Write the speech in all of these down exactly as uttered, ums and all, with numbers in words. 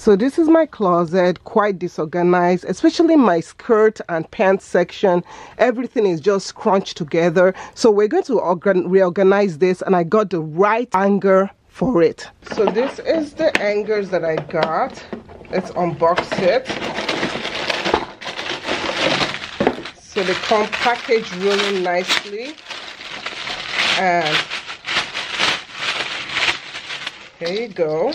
So this is my closet, quite disorganized, especially my skirt and pants section. Everything is just crunched together. So we're going to reorganize this, and I got the right hanger for it. So this is the hangers that I got. Let's unbox it. So they come packaged really nicely. And there you go.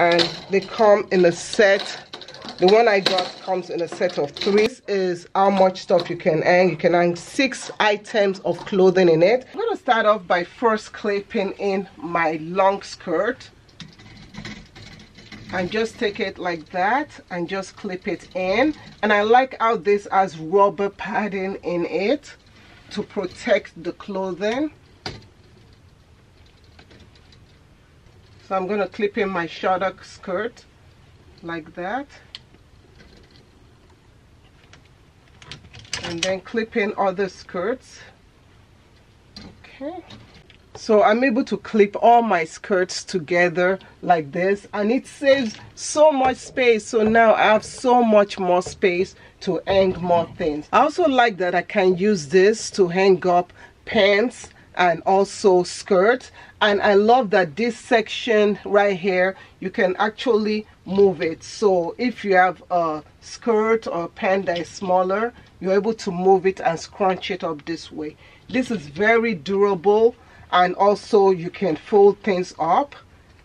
And they come in a set. The one I got comes in a set of three. This is how much stuff you can hang. You can hang six items of clothing in it. I'm going to start off by first clipping in my long skirt. And just take it like that and just clip it in. And I like how this has rubber padding in it to protect the clothing. So I'm going to clip in my shorter skirt like that, and then clip in other skirts. Okay, so I'm able to clip all my skirts together like this, and it saves so much space. So now I have so much more space to hang more things. I also like that I can use this to hang up pants and also skirt. And I love that this section right here, you can actually move it. So if you have a skirt or a pant that is smaller, you're able to move it and scrunch it up this way. This is very durable, and also you can fold things up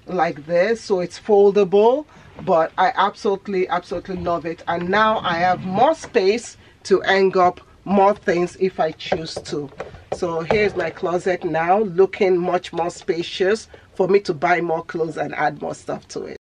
like this, so it's foldable. But I absolutely absolutely love it, and now I have more space to hang up more things if I choose to. So here's my closet now, looking much more spacious for me to buy more clothes and add more stuff to it.